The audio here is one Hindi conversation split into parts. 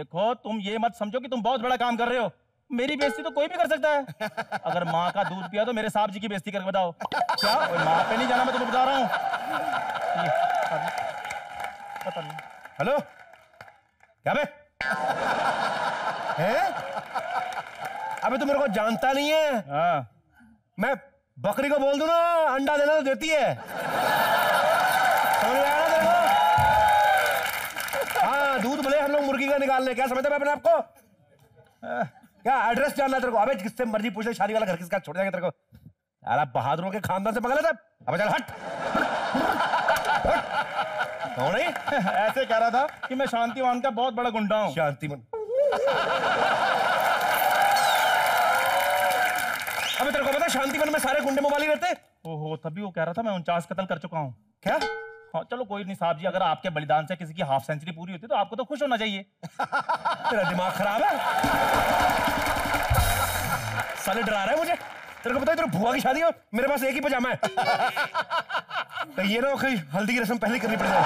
देखो तुम ये मत समझो कि तुम बहुत बड़ा काम कर रहे हो, मेरी बेइज्जती तो कोई भी कर सकता है। अगर माँ का दूध पिया तो मेरे साहब जी की बेइज्जती करके बताओ। क्या माँ पे नहीं जाना, मैं तुम्हें बता रहा हूँ। हेलो क्या बे? अबे तू मेरे को जानता नहीं है। मैं बकरी को बोल दूं ना अंडा देना तो देती है। समझ आया ना तेरे को? हाँ दूध भले हम लोग मुर्गी का निकाल ले, क्या समझता मैं अपने आपको? क्या एड्रेस जानना तेरे को? अबे किससे मर्जी पूछे, शादी वाला घर किसका, छोड़ जाएगा तेरे को। अरे बहादुरों के खानदान से पकड़ा था। अब चल हट। कौन है? ऐसे कह रहा था कि मैं शांतिवन का बहुत बड़ा गुंडा हूँ। शांतिवन? अबे तेरे को पता शांतिवन में सारे गुंडे मोबाइल ही रहते? ओहो, तभी वो कह रहा था मैं 49 कत्ल कर चुका हूँ। क्या? हाँ चलो कोई नहीं साहब जी, अगर आपके बलिदान से किसी की हाफ सेंचुरी पूरी होती तो आपको तो खुश होना चाहिए। तेरा दिमाग खराब है साले, डरा रहा है मुझे। तेरे को पता है तेरे भुआ की शादी हो, मेरे पास एक ही पजामा है। तो ये ना कहीं हल्दी की रस्म पहले करनी पड़ जाए।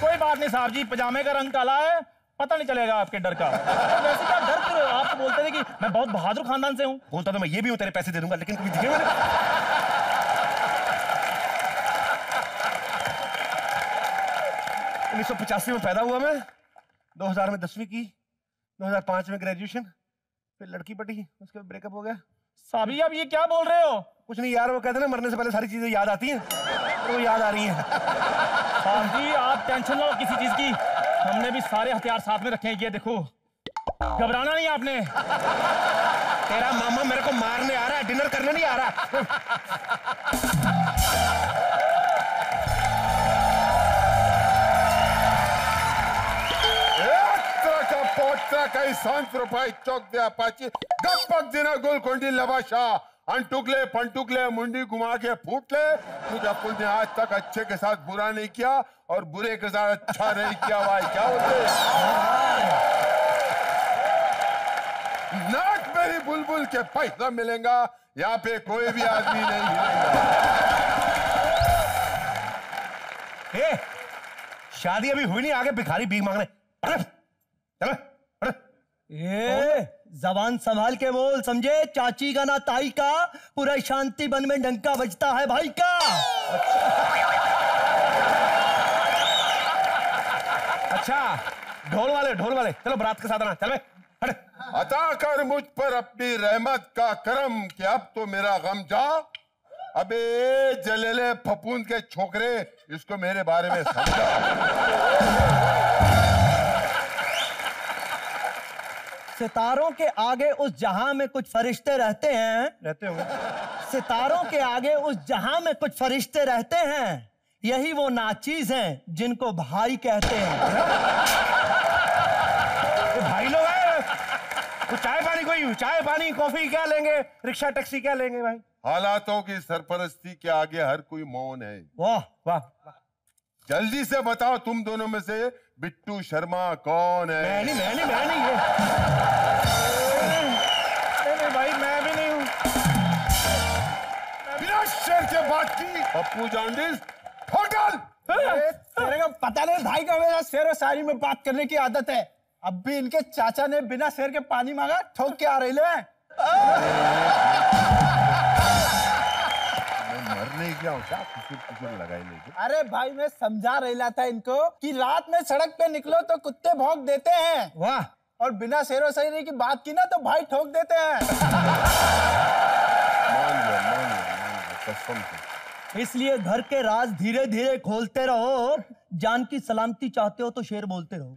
कोई बात नहीं साहब जी, पजामे का रंग काला है, पता नहीं चलेगा आपके डर का। तो वैसे क्या डर कर रहे हो? आप तो बोलते थे कि मैं बहुत बहादुर खानदान से हूँ। बोलता तो मैं ये भी हूँ, तेरे पैसे दे दूंगा, लेकिन कभी दिखे मैंने? उन्नीस 1985 में पैदा हुआ मैं, 2000 में 10वीं की, 2005 में ग्रेजुएशन, फिर लड़की पटी, उसके बाद ब्रेकअप हो गया। साहब जी आप ये क्या बोल रहे हो? कुछ नहीं यार, वो कहते हैं ना मरने से पहले सारी चीजें याद आती हैं, तो वो याद आ रही है। साहब जी आप टेंशन ना लो किसी चीज की, हमने भी सारे हथियार साथ में रखे हैं। ये देखो, घबराना नहीं आपने। तेरा मामा मेरे को मारने आ रहा है, डिनर करने नहीं आ रहा। काही सांसरुपाई चौक दिया पाची गप्पक जिना गोलकोंडी लवाशा अंटुकले पंटुकले मुंडी घुमा के फूटले। तुझे पुल ने आज तक अच्छे के साथ बुरा नहीं किया और बुरे के साथ अच्छा नहीं किया। भाई क्या होते नाक मेरी बुलबुल के पैसा मिलेगा, यहाँ पे कोई भी आदमी नहीं मिलेगा। शादी अभी हुई नहीं, आगे भिखारी भीख मांग रहे। चलो ए, जबान संभाल के बोल समझे, चाची का ना ताई का, पूरा शांति बन में डंका बजता है भाई का। अच्छा ढोल वाले चलो बरात के साथ आना। चल बे अता कर मुझ पर अपनी रहमत का करम कि अब तो मेरा गम जा। अबे जलेले फपूंद के छोकरे, इसको मेरे बारे में समझा। सितारों के आगे उस जहां में कुछ फरिश्ते रहते हैं, रहते होंगे। सितारों के आगे उस जहां में कुछ फरिश्ते रहते हैं, यही वो नाचीज हैं जिनको भाई कहते हैं। ये भाई लोग हैं, कुछ चाय पानी, कोई चाय पानी कॉफी क्या लेंगे, रिक्शा टैक्सी क्या लेंगे भाई? हालातों की सरपरस्ती के आगे हर कोई मौन है। वाह वाह, जल्दी से बताओ तुम दोनों में से बिट्टू शर्मा कौन है? मैं नहीं ये भाई मैं भी नहीं हूँ। बिना शेर के बात की पप्पू जांडिस होटल। तेरे को पता नहीं भाई का मेरा शेर शायरी में बात करने की आदत है। अब भी इनके चाचा ने बिना शेर के पानी मांगा, ठोक के आ रही ले। अरे भाई मैं समझा रहा था इनको कि रात में सड़क पे निकलो तो कुत्ते भौंक देते हैं। वाह, और बिना शेरों शायरी की बात की ना तो भाई ठोक देते हैं। इसलिए घर के राज धीरे धीरे खोलते रहो, जान की सलामती चाहते हो तो शेर बोलते रहो।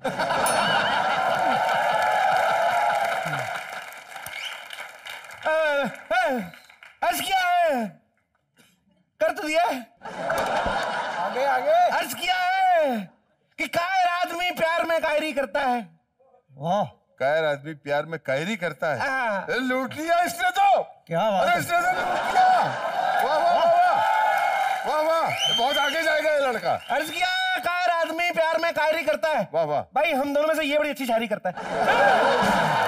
आज क्या है कर तो दिया, आगे आगे अर्ज किया है कि कायर आदमी प्यार में कायरी करता है। वाह, कायर आदमी प्यार में कायरी करता है। लूट लिया इसने तो, क्या बात है, इसने तो लूट लिया। वाह वाह वाह वाह वाह, बहुत आगे जाएगा ये लड़का। अर्ज किया कायर आदमी प्यार में कायरी करता है। वाह वाह भाई, हम दोनों में से ये बड़ी अच्छी शायरी करता है।